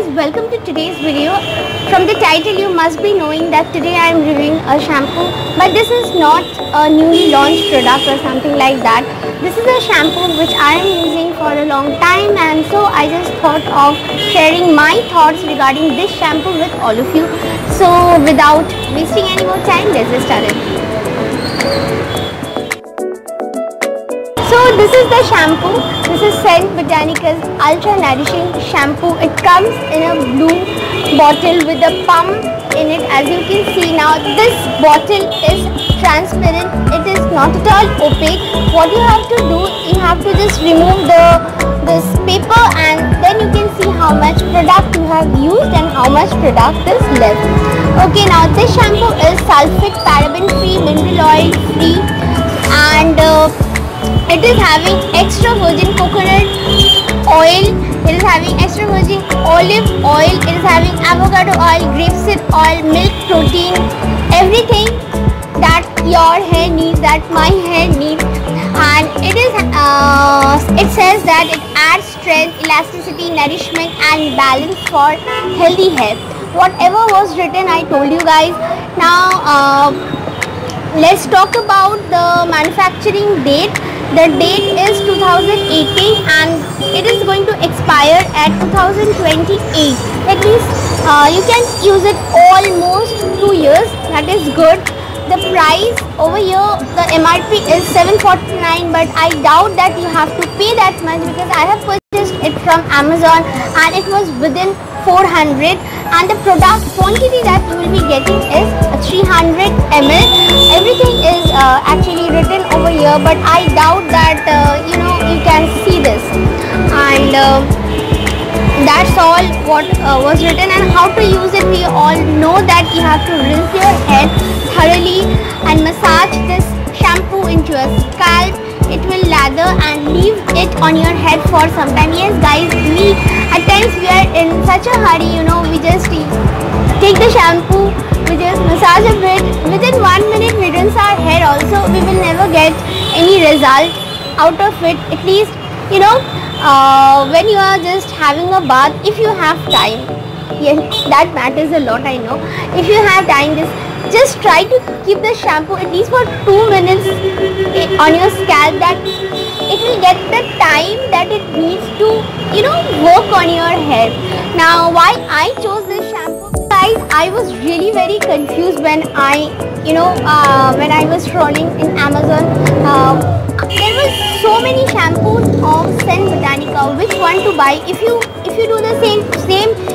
guys, welcome to today's video. From the title you must be knowing that today I am reviewing a shampoo, but this is not a newly launched product or something like that. This is a shampoo which I am using for a long time, and so I just thought of sharing my thoughts regarding this shampoo with all of you. So without wasting any more time, let's get started. So this is the shampoo. This is St. Botanica's Ultra Nourishing Shampoo. It comes in a blue bottle with a pump in it, as you can see now. This bottle is transparent. It is not at all opaque. What you have to do, you have to just remove this paper, and then you can see how much product you have used and how much product is left. Okay, now this shampoo is sulfate, paraben free, mineral oil free, and it is having extra virgin coconut oil, it is having extra virgin olive oil, it is having avocado oil, grapeseed oil, milk protein, everything that your hair needs, that my hair needs. And it says that it adds strength, elasticity, nourishment and balance for healthy hair. Whatever was written, I told you guys. Now let's talk about the manufacturing date. The date is 2018 and it is going to expire at 2028. At least you can use it almost 2 years. That is good. The price over here, the MRP is 749, but I doubt that you have to pay that much, because I have purchased it from Amazon and it was within 400, and the product quantity that you will be getting is 300 ml. Everything is actually written over here, but I doubt that you can see this. And that's all what was written. And how to use it, we all know that you have to rinse your head thoroughly and massage this shampoo into your scalp. It will lather and leave it on your head for some time. Yes guys, at times we are in such a hurry, we just take the shampoo, we just massage a bit, within 1 minute we rinse our hair also. We will never get any result out of it. At least when you are just having a bath, if you have time, yes, that matters a lot, I know. If you have time, just try to keep the shampoo at least for 2 minutes on your scalp, that it will get the time that it needs to work on your hair. Now why I chose this shampoo, guys, I was really very confused when I was scrolling in Amazon. There were so many shampoos of St. Botanica, which one to buy. If you do the same,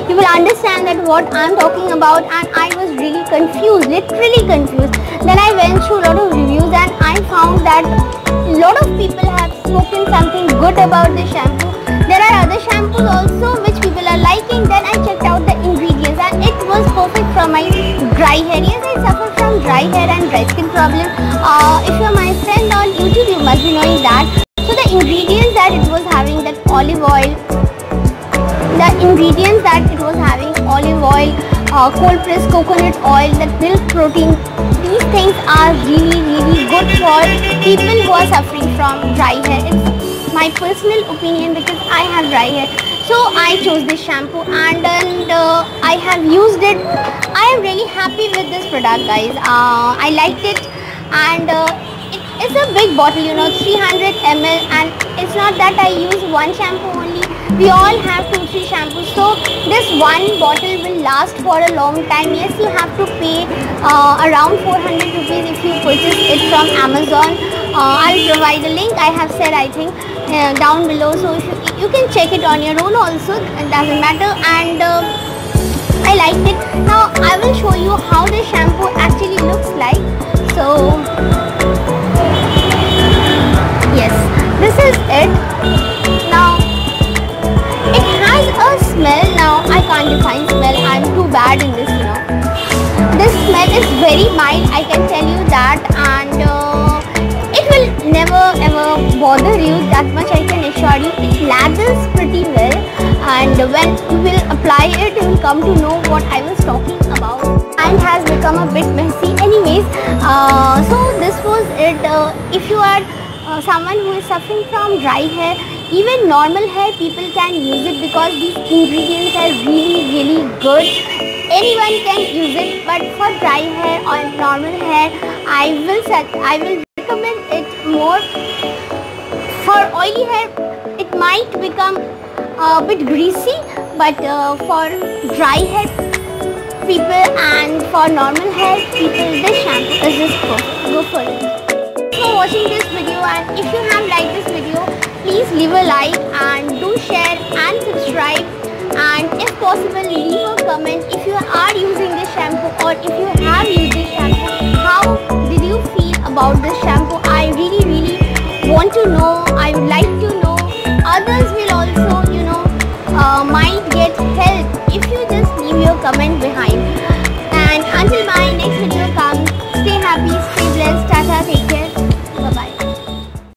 you will understand that what I'm talking about. And I was really confused, literally confused. Then I went through a lot of reviews and I found that a lot of people have spoken something good about this shampoo. There are other shampoos also which people are liking. Then I checked out the ingredients and it was perfect for my dry hair. Yes, I suffer from dry hair and dry skin problem. If you're my friend on YouTube, you must be knowing that. So the ingredients that it was having, that olive oil, cold pressed coconut oil, that milk protein, these things are really really good for people who are suffering from dry hair. It's my personal opinion because I have dry hair, so I chose this shampoo and I have used it. I am really happy with this product, guys. I liked it, and it's a big bottle, 300 ml, and it's not that I use one shampoo only. We all have 2-3 shampoos, so this one bottle will last for a long time. Yes, you have to pay around 400 rupees if you purchase it from Amazon. I'll provide the link, I have said, I think, down below, so you can check it on your own also, it doesn't matter. And I liked it. Now I will show you how the shampoo actually looks like. So yes, this is it. Now it has a smell. Now I can't define smell, I'm too bad in this, This smell is very mild, I can tell you that, and it will never ever bother you, that much I can assure you. It lathers pretty well, and when you will apply it, you will come to know what I was talking about. And has become a bit messy anyways. So this was it. If you are someone who is suffering from dry hair, even normal hair, people can use it because these ingredients are really good. Anyone can use it, but for dry hair or normal hair, I will recommend it more. For oily hair, it might become a bit greasy, but for dry hair people and for normal hair people, this shampoo is just perfect. Go for it. Thanks for watching this video, and if you have liked this video, please leave a like and do share and subscribe, and if possible leave a comment if you are using this shampoo or if you have used this shampoo. How did you feel about this shampoo? I really want to know. I would like